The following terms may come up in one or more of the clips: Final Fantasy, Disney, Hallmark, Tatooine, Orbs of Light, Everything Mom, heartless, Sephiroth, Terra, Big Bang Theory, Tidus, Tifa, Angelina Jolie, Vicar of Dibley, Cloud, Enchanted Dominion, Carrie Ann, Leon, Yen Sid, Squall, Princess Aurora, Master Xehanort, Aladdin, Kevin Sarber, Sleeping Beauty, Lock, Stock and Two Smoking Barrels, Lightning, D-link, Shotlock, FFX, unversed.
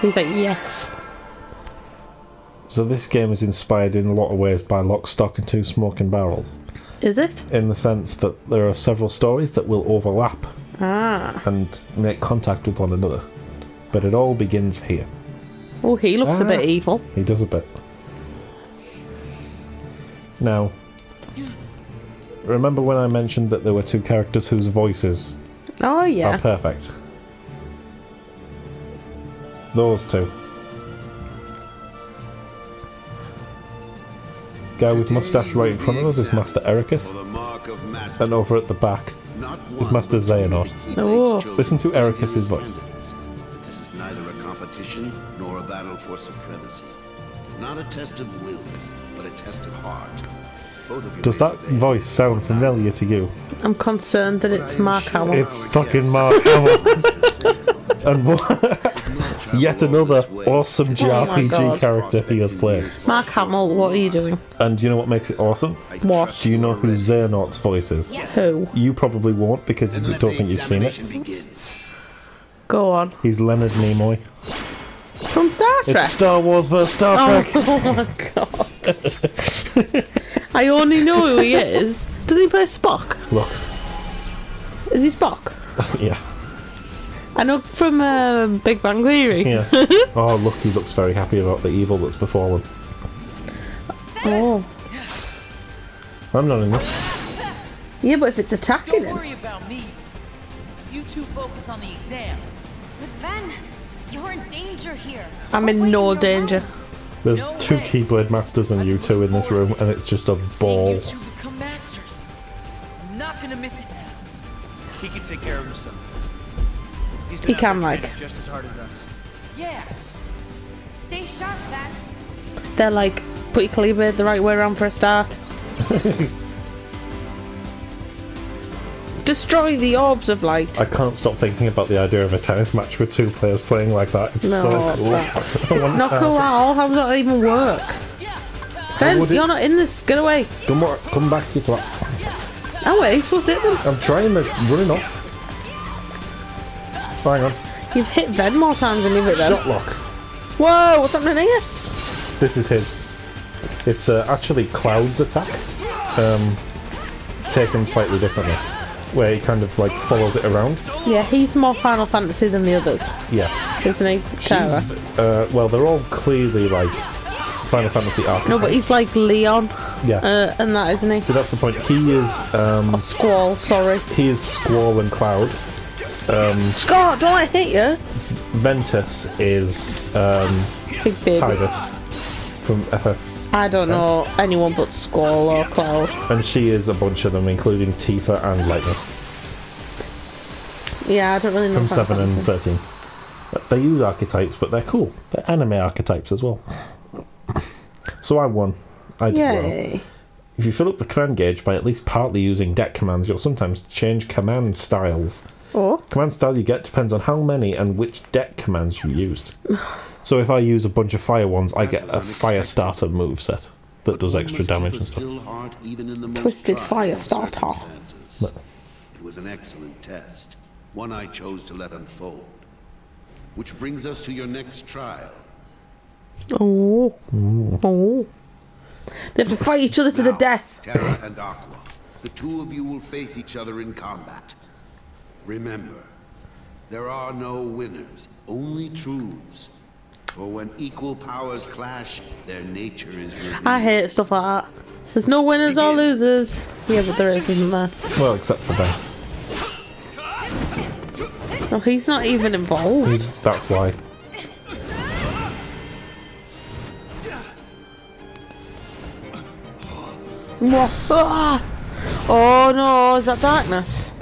He's like, yes. So this game is inspired in a lot of ways by Lock, Stock and Two Smoking Barrels. Is it? In the sense that there are several stories that will overlap and make contact with one another. But it all begins here. Oh, he looks a bit evil. He does a bit. Now, remember when I mentioned that there were two characters whose voices are perfect? Those two. Guy with moustache right in front of us is Master Eraqus, and over at the back is Master Xehanort. Oh. Listen to Eraqus's voice. This is neither a competition nor a battle for supremacy. Not a test of wills, but a test of heart. Does that voice sound familiar to you? I'm concerned that it's Mark Hamill. It's fucking Mark Hamill. And what, yet another awesome JRPG character he has played. Mark Hamill, what are you doing? And do you know what makes it awesome? What? Do you know who Xehanort's voice is? Yes. Who? You probably won't because you don't think you've seen it. Go on. He's Leonard Nimoy. From Star Trek? It's Star Wars vs. Star Trek. Oh my god. I only know who he is. Does he play Spock? Look. Is he Spock? Yeah. I know from Big Bang Theory. Yeah. Oh, look, he looks very happy about the evil that's befallen. Oh. I'm not in this. Yeah, but if it's attacking him. Don't worry about me. You two focus on the exam. But Ven, you're in danger here. I'm in no danger. There's two Keyblade Masters and you two in this room, and it's just a ball. You two become masters. I'm not gonna miss it now. He can take care of himself. He can, like, just as hard as us. Yeah. Stay sharp, Van. They're like, put your Keyblade the right way around for a start. Destroy the Orbs of Light. I can't stop thinking about the idea of a tennis match with two players playing like that. It's so cool. It's not cool at all. How does that even work? Ben, you're not in this. Get away. Come back, you twat. Oh wait, what's it then? I'm trying to run off. Hang on. You've hit Ben more times than you've hit Ben. Shotlock. Whoa, what's happening here? This is his. It's actually Cloud's attack. Taken slightly differently. Where he kind of like follows it around. Yeah, he's more Final Fantasy than the others. Yeah. Isn't he? Terra. Well, they're all clearly like Final Fantasy archetypes. No, but he's like Leon. Yeah. And that, isn't he? So that's the point. He is... Squall, sorry. He is Squall and Cloud. Scott, don't I hit you? Ventus is Big Baby. Tidus from FFX. I don't know anyone but Squall or Cloud. And she is a bunch of them, including Tifa and Lightning. Yeah, I don't really know. From 7 and 13. They use archetypes, but they're cool. They're anime archetypes as well. So I won. I did well. If you fill up the command gauge by at least partly using deck commands, you'll sometimes change command styles. Oh. Command style you get depends on how many and which deck commands you used. So if I use a bunch of fire ones, I get a fire starter moveset that does extra damage and stuff. Twisted fire starter. It was an excellent test, one I chose to let unfold. Which brings us to your next trial. Oh, oh! They have to fight each other to the death. Terra and Aqua, the two of you will face each other in combat. Remember, there are no winners, only truths. For when equal powers clash, their nature is revealed. I hate stuff like that. There's no winners or losers. Yeah, but there is, isn't there? Well, except for Ben. No, he's not even involved. That's why. What? Oh no, is that darkness?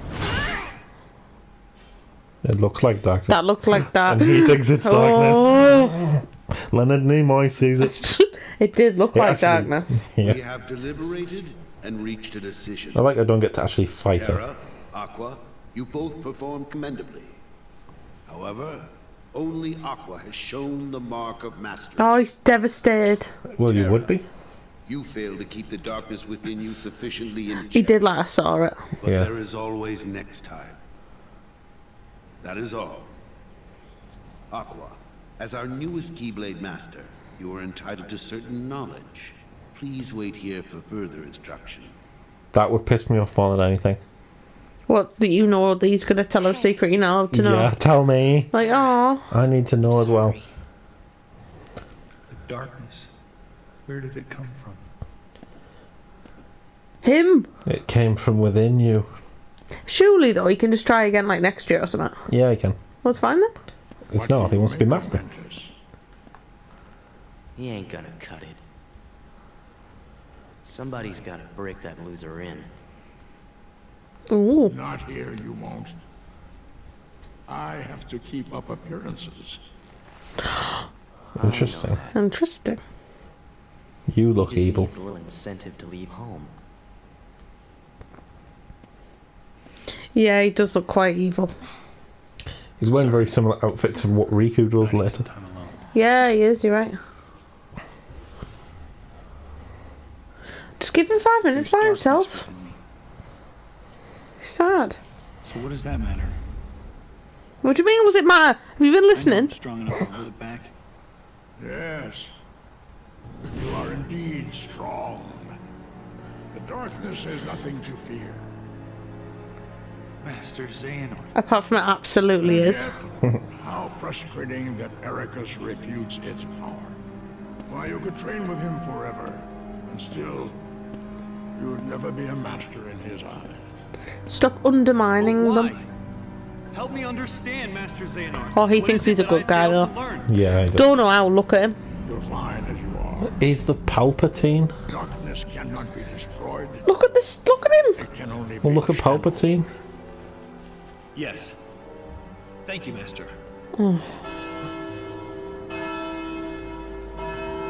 It looks like darkness. That looked like that. And he thinks it's darkness. Oh. Leonard Nimoy sees it. It did look like actually, darkness. Yeah. We have deliberated and reached a decision. I like I don't get to actually fight Terra, Aqua, you both performed commendably. However, only Aqua has shown the mark of mastery. Oh, he's devastated. Well, Terra, you would be. You failed to keep the darkness within you sufficiently in check. He did, like I saw it. But there is always next time. That is all. Aqua, as our newest Keyblade master, you are entitled to certain knowledge. Please wait here for further instruction. That would piss me off more than anything. What, that you know that he's going to tell her secret, you know, to know? Yeah, tell me. Like, oh, I need to know as well. The darkness, where did it come from? Him? It came from within you. Surely, though, he can just try again, like, next year or something. Yeah, he can. Well, it's fine, then. It's not. He wants to be master. He ain't gonna cut it. Somebody's gotta break that loser in. Ooh. Not here, you won't. I have to keep up appearances. Interesting. Interesting. You look evil. Just needs a little incentive to leave home. Yeah, he does look quite evil. He's wearing a very similar outfit to what Riku does later. Yeah, he is, you're right. Just give him 5 minutes by himself. Sad. So what does that matter? What do you mean? Was it matter? Have you been listening? I'm strong enough to hold it back. Yes, you are indeed strong. The darkness has nothing to fear. Master Xehanort. Apart from it, absolutely is. How frustrating that Eraqus refutes its power. Why, you could train with him forever, and still, you'd never be a master in his eyes. Stop undermining them. Help me understand, Master Xehanort. Oh, he thinks he's a good guy, though. Yeah, I don't know how. Look at him. You're fine as you are. He's the Palpatine. Darkness cannot be destroyed. Look at this. Look at him. It can only be look at Palpatine. Yes. Thank you, Master. Mm.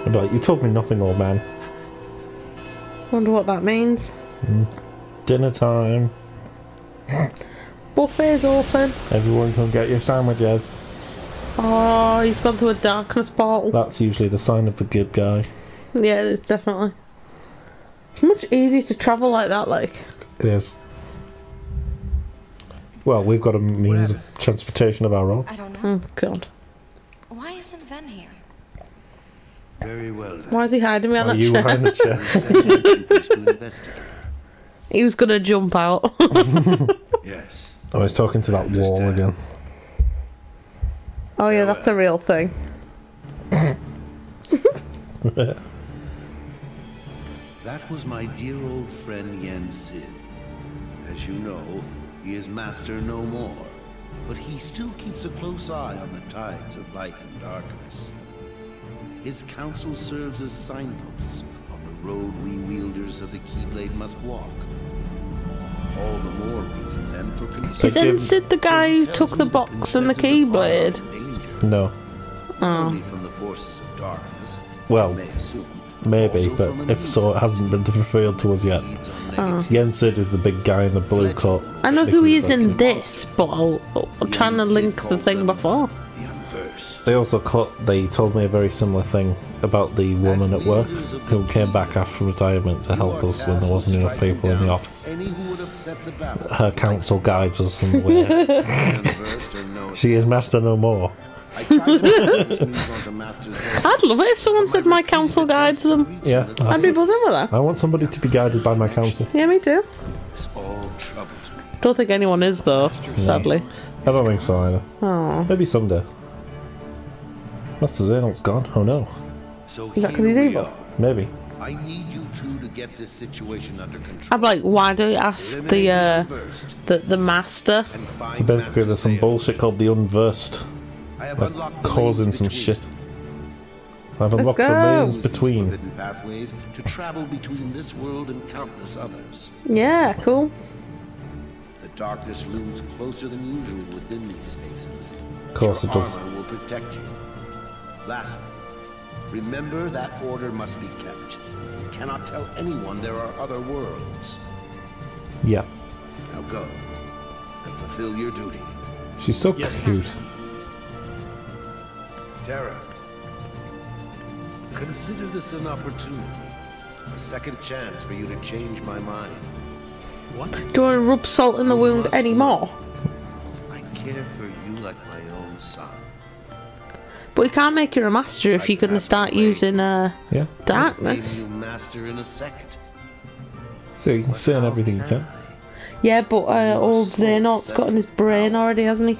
I'm like, you told me nothing, old man. Wonder what that means. Mm. Dinner time. Buffet's open. Everyone come get your sandwiches. Oh, he's gone to a darkness portal. That's usually the sign of the good guy. Yeah, it's definitely. It's much easier to travel like that, like. It is. Well, we've got a means of transportation of our own. I don't know. Oh, God. Why isn't Ven here? Very well, then. Why is he hiding behind that chair? You behind the chair? He was going to jump out. Yes. Oh, he's talking to that wall again. Oh, yeah, that's a real thing. That was my dear old friend Yen Sid. As you know, he is master no more, but he still keeps a close eye on the tides of light and darkness. His counsel serves as signposts on the road we wielders of the Keyblade must walk. All the more reason then for concern. Isn't Sid the guy who took the box and the Keyblade? No. Oh. Only from the forces of darkness. Well, maybe, but if so, it hasn't been revealed to us yet. Oh. Yen Sid is the big guy in the blue coat. I know who he is in this, but I'm trying to link the thing before. They also they told me a very similar thing about the woman at work who came back after retirement to help us when there wasn't enough people in the office. Her counsel guides us in the way. She is master no more. I'd love it if someone said my counsel guides them. Yeah, I'd be buzzing with that. I want somebody to be guided by my counsel. Yeah, me too. Don't think anyone is though, sadly. I don't think so either. Oh. Maybe someday. Master Xehanort's gone. Oh no. So is that because he's evil? Maybe. I need you two to get this situation under control. I'm like, why don't you ask the master? So basically there's some bullshit called the unversed. Like causing some shit. I've unlocked the lanes between. Pathways to travel between this world and countless others. Yeah, cool. The darkness looms closer than usual within these spaces. Of course it does. Armor will protect you. Last, remember that order must be kept. You cannot tell anyone there are other worlds. Yeah. Now go and fulfill your duty. She's so confused. Terra, consider this an opportunity, a second chance for you to change my mind. What? Do I rub salt in the wound anymore? I care for you like my own son. But we can't make her a master if you're gonna start using darkness. Maybe you'll master in a second. So you can learn everything you can. Yeah, but old Xehanort's got in his brain already, hasn't he?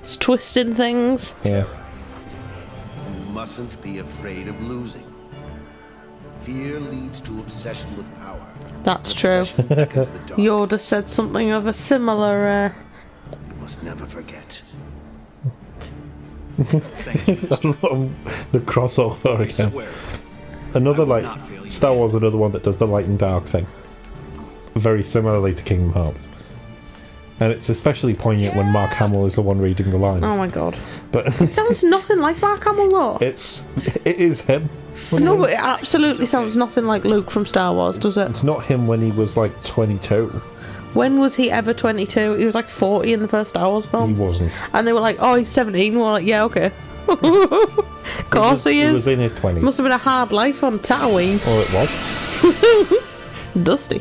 It's twisting things. Yeah. You mustn't be afraid of losing. Fear leads to obsession with power. That's true. Yoda said something of a similar. You must never forget. Thank you. The crossover again. Another like Star Wars, another one that does the light and dark thing. Very similarly to Kingdom Hearts. And it's especially poignant when Mark Hamill is the one reading the lines. Oh my god! But it sounds nothing like Mark Hamill, though. It is him. No, but it absolutely sounds nothing like Luke from Star Wars, does it? It's not him when he was like 22. When was he ever 22? He was like 40 in the first Star Wars film. He wasn't. And they were like, "Oh, he's 17." We're like, "Yeah, okay." Of course he is. He was in his 20s. Must have been a hard life on Tatooine. Oh, it was. Dusty.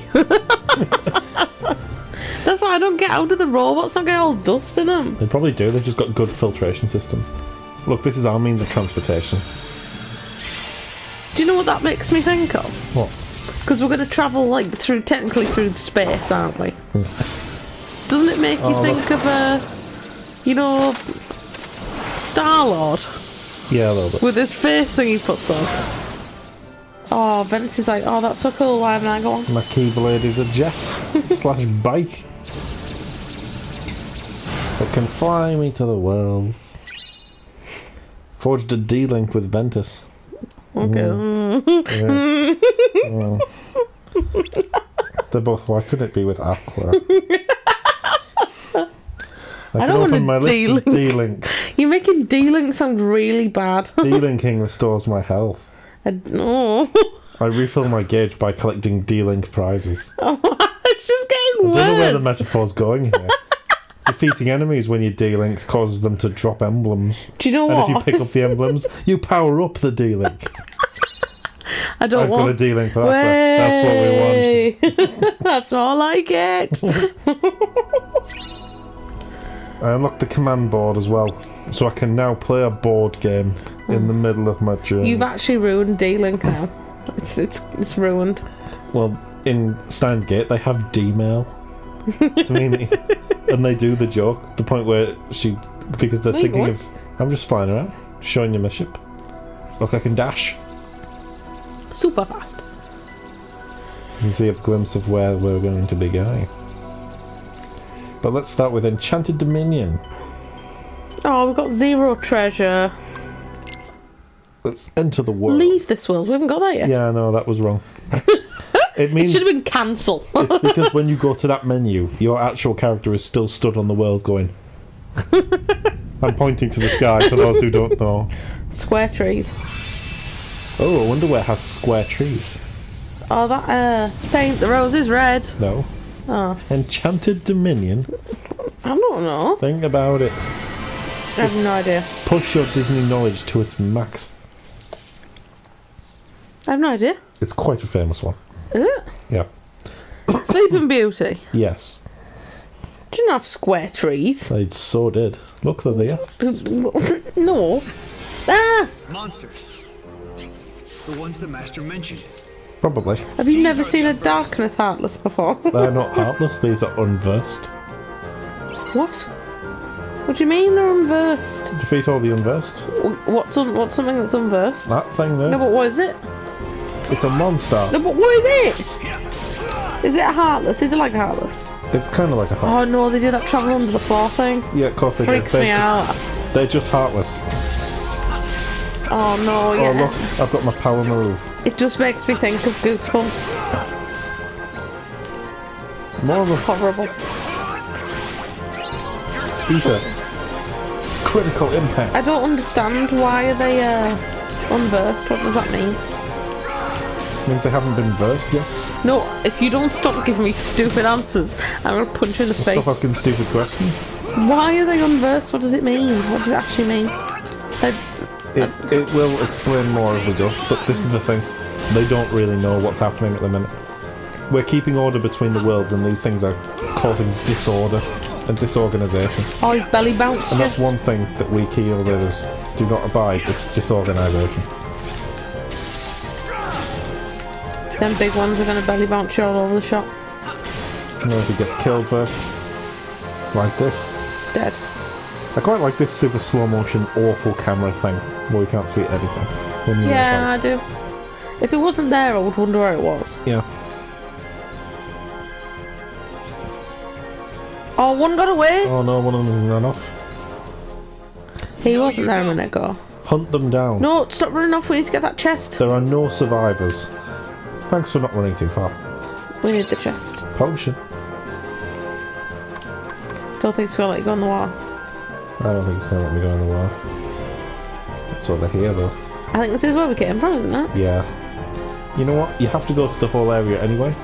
That's why I don't get out of the robots, don't get all dust in them. They probably do, they've just got good filtration systems. Look, this is our means of transportation. Do you know what that makes me think of? What? Because we're going to travel, like, through, technically through space, aren't we? Doesn't it make you think of, you know, Star-Lord? Yeah, a little bit. With his face thing he puts on. Oh, Ventus is like, oh, that's so cool, why haven't I got one? My Keyblade is a jet slash bike that can fly me to the worlds. Forged a D-link with Ventus. Okay. Mm. Yeah. They're both, why couldn't it be with Aqua? I don't open want to D-link. You're making D-link sound really bad. D-linking restores my health. I refill my gauge by collecting D-Link prizes. Oh, it's just getting worse. I don't know where the metaphor's going here. Defeating enemies when you D-Link causes them to drop emblems. Do you know what? And if you pick up the emblems, you power up the D-Link. I've got a D-Link for that. That's what we want. That's all I get. I unlocked the command board as well, so I can now play a board game in the middle of my journey. You've actually ruined D-Link now. It's ruined. Well, in Steins Gate they have D-mail. To mean, and they do the joke. The point where she, because they're thinking of, I'm just flying around, showing you my ship. Look, I can dash. Super fast. You can see a glimpse of where we're going to be going. But let's start with Enchanted Dominion. Oh, we've got zero treasure. Let's enter the world. Leave this world. We haven't got that yet. Yeah, no, that was wrong. It means it should have been cancel. It's because when you go to that menu, your actual character is still stood on the world going. I'm pointing to the sky for those who don't know. Square trees. Oh, I wonder where it has square trees. Oh, that paint the roses red. No. Oh. Enchanted Dominion. I don't know. Think about it. I have no idea. Push your Disney knowledge to its max. I have no idea. It's quite a famous one. Is it? Yeah. Sleeping Beauty? Yes. Didn't have square trees. They so did. Look, they're there. No. Ah! Monsters. The ones the Master mentioned. Probably. Have you never seen a Darkness Heartless before? They're not heartless, these are unversed. What? What do you mean they're unversed? Defeat all the unversed. What's something that's unversed? That thing there. No, but what is it? It's a monster. No, but what is it? Is it a heartless? Is it like a heartless? It's kind of like a heartless. Oh no, they do that travel under the floor thing. Yeah, of course they do. Freaks me out. They're just heartless. Oh no, yeah. Oh look, I've got my power move. It just makes me think of Goosebumps. More of a horrible. Tifa. Critical impact. I don't understand, why are they unversed? What does that mean? It means they haven't been versed yet. No, if you don't stop giving me stupid answers, I'm gonna punch you in the face. Stop asking stupid questions. Why are they unversed? What does it mean? What does it actually mean? It will explain more as we go, but this is the thing. They don't really know what's happening at the minute. We're keeping order between the worlds and these things are causing disorder. and disorganisation. I belly bounced. And that's one thing that weak healers do not abide with, disorganisation. Them big ones are going to belly bounce you all over the shop. And if he gets killed first. Like this. Dead. I quite like this super slow motion awful camera thing where you can't see anything. Yeah, I do. If it wasn't there, I would wonder where it was. Yeah. Oh, one got away! Oh no, one of them ran off. He wasn't there a minute ago. Hunt them down. No, stop running off, we need to get that chest. There are no survivors. Thanks for not running too far. We need the chest. Potion. Don't think it's gonna let you go in the water. I don't think it's gonna let me go in the water. That's over here though. I think this is where we came from, isn't it? Yeah. You know what? You have to go to the whole area anyway.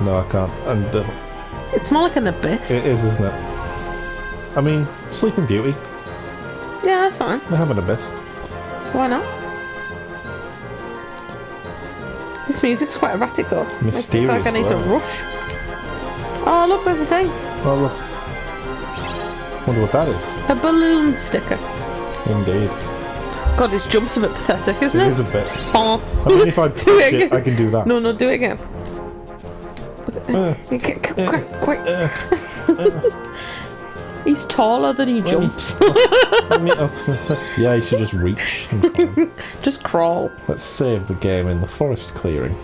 No, I can't. And it's more like an abyss. It is, isn't it? I mean, Sleeping Beauty. Yeah, that's fine. They have an abyss. Why not? This music's quite erratic though. Mysterious. I feel like I need to rush. Oh look, there's a thing. Oh look. I wonder what that is. A balloon sticker. Indeed. God, this jump's a bit pathetic, isn't it? It is a bit. Oh. I mean, if I do it, I can do that. No, no, do it again. Quick. He's taller than he jumps. Yeah, you should just reach. Just crawl. Let's save the game in the forest clearing.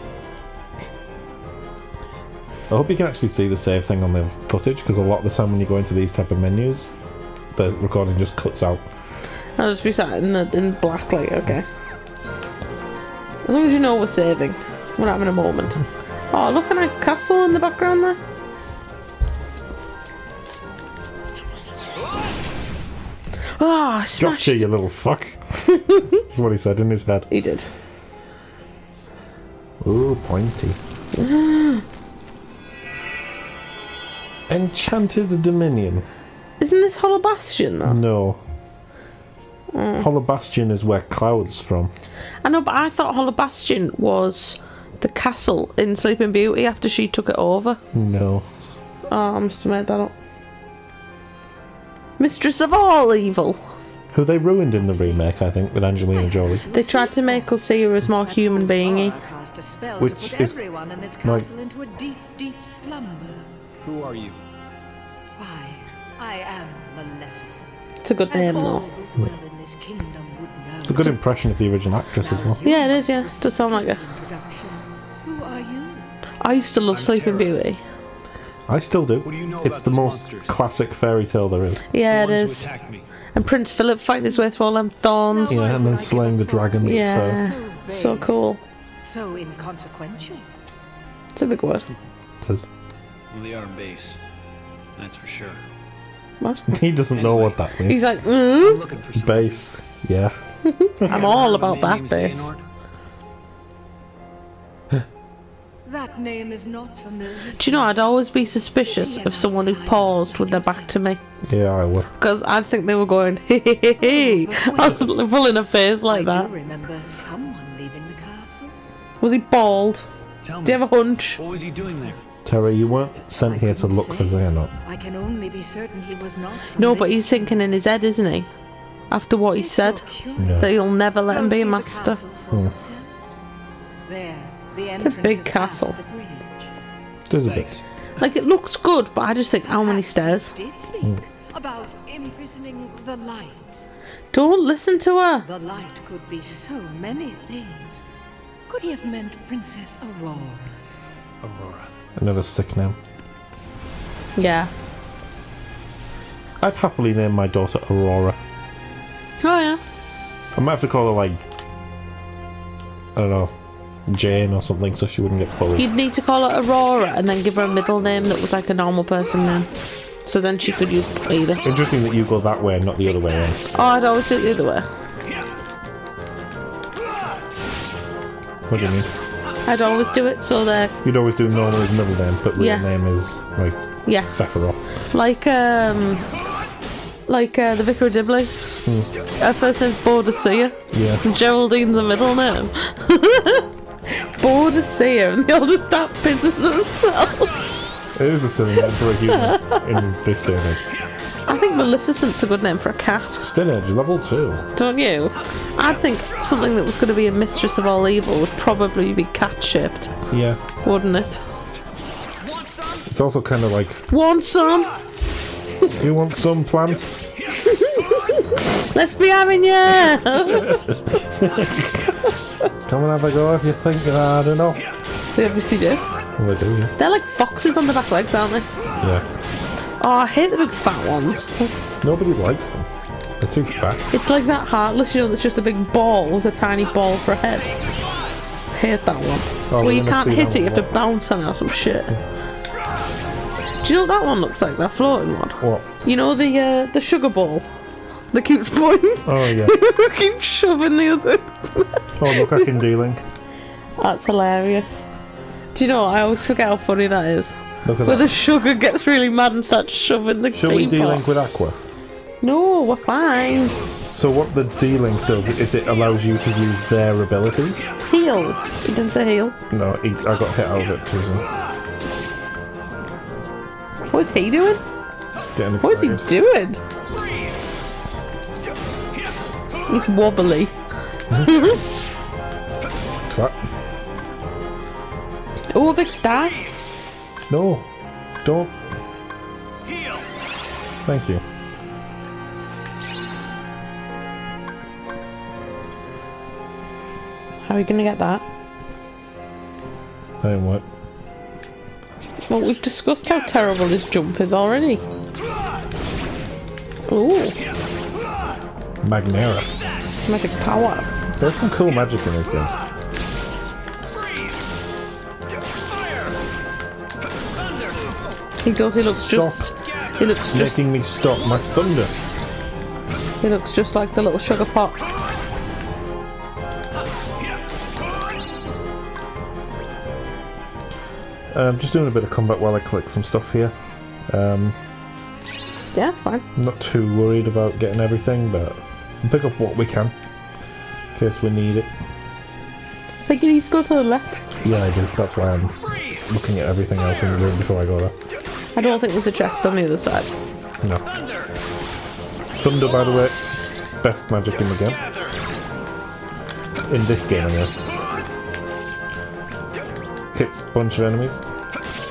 I hope you can actually see the save thing on the footage, because a lot of the time when you go into these type of menus, the recording just cuts out. I'll just be sat in black, like, okay. As long as you know we're saving, we're having a moment. Oh, look, a nice castle in the background there. Ah, oh, gotcha, you little fuck. That's what he said in his head. He did. Ooh, pointy. Enchanted Dominion. Isn't this Hollow Bastion, though? No. Hollow Bastion is where Cloud's from. I know, but I thought Hollow Bastion was the castle in Sleeping Beauty after she took it over. No. Oh, I must have made that up. Mistress of all evil. Who they ruined in the remake, I think, with Angelina Jolie. They tried to make us see her as more human being-y. Which is like... into a deep, deep slumber. Who are you? Why, I am Maleficent. It's a good name, though. It's a good impression of the original actress as well. Yeah, it is, yeah. It does sound like a... Who are you? I used to love Sleeping Beauty. I still do. You know, it's the most classic fairy tale there is. Yeah, it is. And Prince Philip fighting his way through all them thorns. Yeah, and then slaying the dragon. Yeah, so cool. So inconsequential. It's a big word. It is. Well, they are base. That's for sure. What? He doesn't know what that means. He's like, base. Yeah. I'm all about that base. That name is not familiar. Do you know, I'd always be suspicious of someone who paused with their back to me. Yeah, I would. Because I'd think they were going, hey. I was pulling a face like that. I do remember someone leaving the castle. Was he bald? Tell me, do you have a hunch? What was he doing there? Terra, you weren't sent here to look for Xehanort. I can only be certain he was not. No, but he's thinking in his head, isn't he? After what he said, that he'll never let him be a master. It's a big castle. It is a big. Like, it looks good, but I just think, how many stairs? About imprisoning the light. Don't listen to her. The light could be so many things. Could he have meant Princess Aurora? Aurora. Another sick name. Yeah. I'd happily name my daughter Aurora. Oh yeah. I might have to call her, like, I don't know, Jane or something, so she wouldn't get bullied. You'd need to call her Aurora and then give her a middle name that was like a normal person name. So then she could use either. Interesting that you go that way and not the other way around. Oh, I'd always do it the other way. What do you mean? I'd always do it so that... You'd always do Nona's middle name, but real name is, like, Sephiroth. Like the Vicar of Dibley. Her first name's Boadicea. Yeah. And Geraldine's a middle name. Boadicea, and they all just start pissing themselves. It is a synonym for a human in this day and age. I think Maleficent's a good name for a cat. Stinage, level 2. Don't you? I think something that was going to be a mistress of all evil would probably be cat-shaped. Yeah. Wouldn't it? It's also kind of like... Want some? You want some, plant? Let's be having ya! Come and have a go if you think you're hard enough. They obviously do. Well, they do, yeah. They're like foxes on the back legs, aren't they? Yeah. Oh, I hate the big fat ones. Nobody likes them. They're too fat. It's like that heartless, you know, that's just a big ball with a tiny ball for a head. I hate that one. Oh, well, you can't hit it, you have to bounce on it or some shit. Yeah. Do you know what that one looks like, that floating one? What? You know, the sugar ball that keeps pointing? Oh, yeah. Keep shoving the other. Oh, look, I can D-link. That's hilarious. Do you know, I always forget how funny that is. Look at where that. The sugar gets really mad and starts shoving the tea pot. Shall we D-link with Aqua? No, we're fine. So what the D-link does is it allows you to use their abilities. Heal. He didn't say heal. No, I got hit out of it too. What's he doing? What is he doing? He's wobbly. Crap. Oh, a big star. No, don't. Heal. Thank you. How are we gonna get that? That didn't work. Well, we've discussed how terrible his jump is already. Ooh. Magnera. Magic powers. There's some cool magic in this game. He does, he looks just... He looks just... Making me stop my thunder. He looks just like the little sugar pot. I'm just doing a bit of combat while I collect some stuff here. Yeah, it's fine. I'm not too worried about getting everything, but we'll pick up what we can. In case we need it. I think you need to go to the left. Yeah, I do. That's why I'm looking at everything else in the room before I go there. I don't think there's a chest on the other side. No. Thunder, by the way, best magic in the game. In this game, anyway. Hits a bunch of enemies.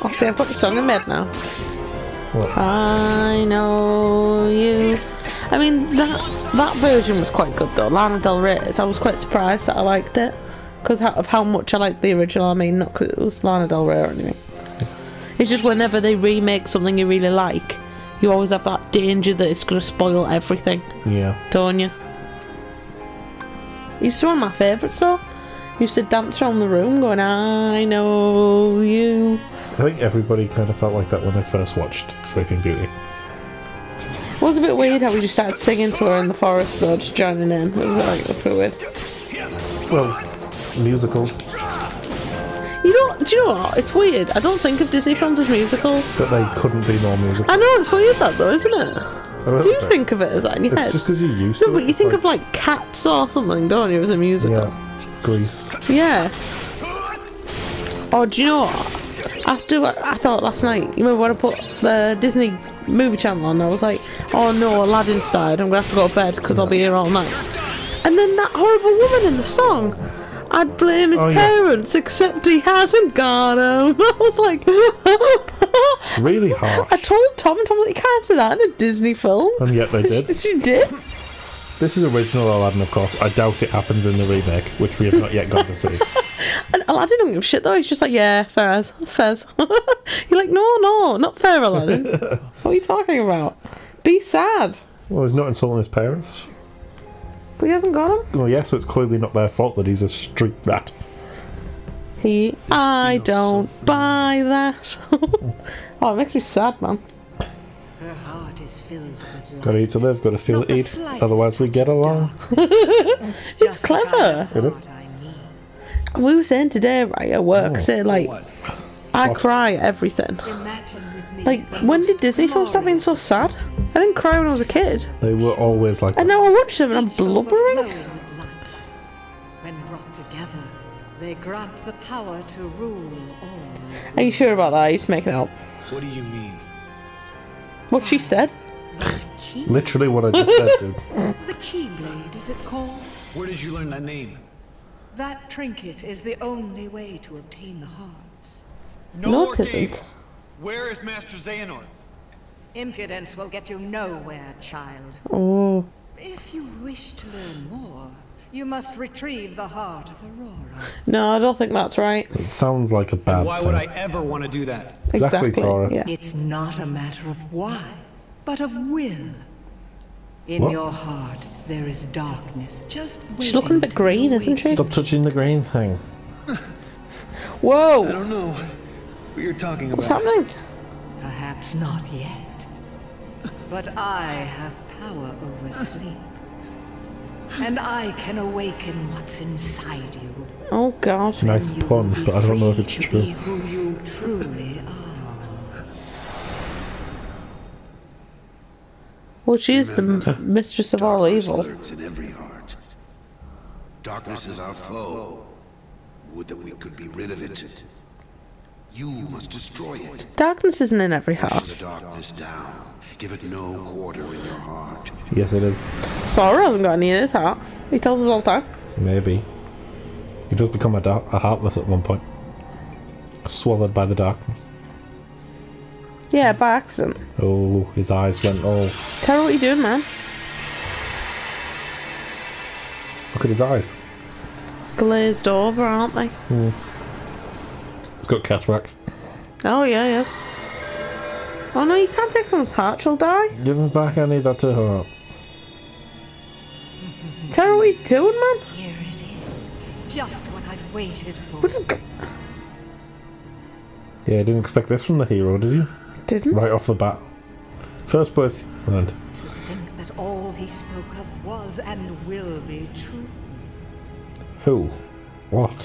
Oh, see, I've got the song in my head now. What? I know you. I mean, that version was quite good, though. Lana Del Rey. I was quite surprised that I liked it. Because of how much I liked the original. I mean, not because it was Lana Del Rey or anything. It's just whenever they remake something you really like, you always have that danger that it's going to spoil everything. Yeah. Don't you? Used to be one of my favourites though. Used to dance around the room going, I know you. I think everybody kind of felt like that when they first watched Sleeping Beauty. It was a bit weird how we just started singing to her in the forest though, just joining in. It was a bit like, that's a bit weird. Well, musicals. Do you know what? It's weird. I don't think of Disney films as musicals. But they couldn't be more musicals. I know, it's weird that though, isn't it? Do you think of it as that in your head? It's just because you used to. No, but you think of like Cats or something, don't you, as a musical? Yeah. Grease. Yeah. Oh, do you know what? After what I thought last night, you remember when I put the Disney movie channel on, I was like, oh no, Aladdin's died, I'm going to have to go to bed because I'll be here all night. And then that horrible woman in the song. I'd blame his parents, except he hasn't got them. I was like... really harsh. I told Tom that he can't do that in a Disney film. And yet they did. She did? This is original Aladdin, of course. I doubt it happens in the remake, which we have not yet gone to see. And Aladdin don't give a shit, though. He's just like, yeah, Fez. You're like, no, not fair, Aladdin. What are you talking about? Be sad. Well, he's not insulting his parents. But he hasn't got him? Well, yeah, so it's clearly not their fault that he's a street rat. I don't buy that. Oh, it makes me sad, man. Her heart is filled with gotta eat to live, gotta steal to eat, otherwise we get along. It's clever. It is. We were saying today, right, at work, say, like, I cry at everything. Like, when did Disney films stop being so sad? I didn't cry when I was a kid. They were always like that. And now I watch them and I'm blubbering. When brought together, they grant the power to rule all. Are you sure about that? Are you just making it up? What do you mean? What she said? Literally what I just said, dude. The Keyblade, is it called? Where did you learn that name? That trinket is the only way to obtain the hearts. No, no more games. Where is Master Xehanort? Impudence will get you nowhere, child. Oh. If you wish to learn more, you must retrieve the heart of Aurora. No, I don't think that's right. It sounds like a bad thing. Why would I ever want to do that? Exactly, Tara. Yeah. It's not a matter of why, but of will. In your heart, there is darkness. Just wait. She's looking a bit green, isn't she? Stop touching the green thing. Whoa! I don't know what you're talking about. What's happening? Perhaps not yet. But I have power over sleep. And I can awaken what's inside you. Oh God! Nice pun, but I don't know if it's true. Be who you truly are. Well, she's the mistress of all evil. Darkness in every heart. Darkness is our foe. Would that we could be rid of it. You must destroy it. Darkness isn't in every heart. Push the darkness down. Give it no quarter in your heart. Yes, it is. Sora hasn't got any in his heart. He tells us all the time. Maybe. He does become a heartless at one point. Swallowed by the darkness. Yeah, by accident. Oh, his eyes went all... Terra, what are you doing, man? Look at his eyes. Glazed over, aren't they? Mm. He's got cataracts. Oh, yeah, yeah. Oh no, you can't take someone's heart, she'll die. Give him back, I need that to her. Terra, what are you doing, man? Here it is. Just what I've waited for. Yeah, I didn't expect this from the hero, did you? Didn't? Right off the bat. First place, learned. To think that all he spoke of was and will be true. Who? What?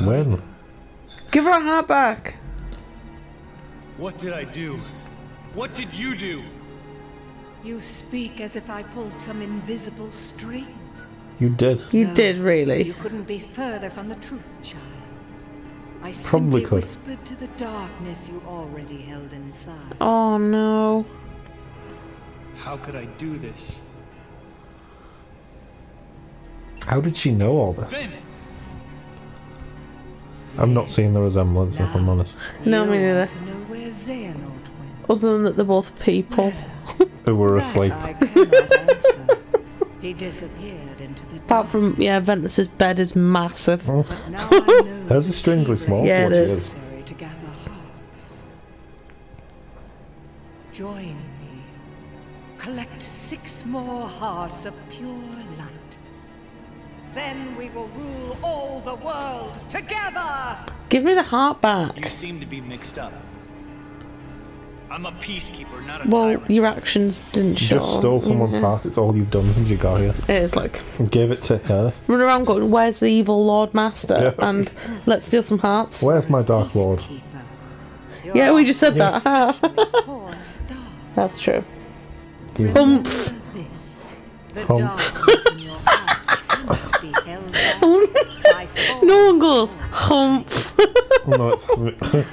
When? Give her heart back! What did I do? What did you do? You speak as if I pulled some invisible strings. You did. You did, really. You couldn't be further from the truth, child. I simply whispered to the darkness you already held inside. Oh, no. How could I do this? How did she know all this? Ben! I'm not seeing the resemblance, if I'm honest. No, me neither. Other than that, they're both people who were asleep. He disappeared into the apart from, yeah, Ventus's bed is massive. Oh. That's a strangely small. Yeah, it is. Join me. Collect 6 more hearts of pure light. Then we will rule all the world together! Give me the heart back. You seem to be mixed up. I'm a peacekeeper, not a tyrant. Well, your actions didn't show. You just stole someone's heart, it's all you've done since you got here. It is, like... Give it to her. Run around going, where's the evil Lord Master? Yeah. And let's steal some hearts. Where's my Dark Lord? Yeah, we just said that. That's true. Humph. The darkness in your heart cannot be held back. No one goes humph. No, it's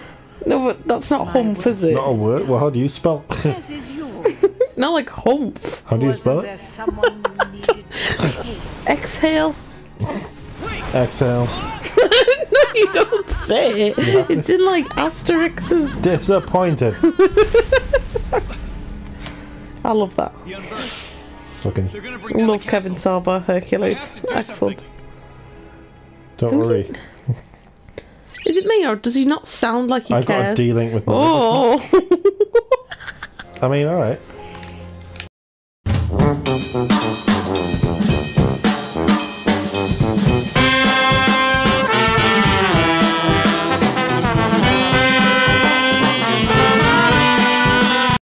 no, but that's not humph, is it? Not a word. Well, how do you spell? Not like humph. How do you spell it? Exhale. Exhale. No, you don't say it. Yeah. It's in like asterisks. Disappointed. I love that. Love Kevin Sarber, Hercules. Excellent. Don't worry. Is it me or does he not sound like he cares? I got a D-link with my. Oh. I mean, alright.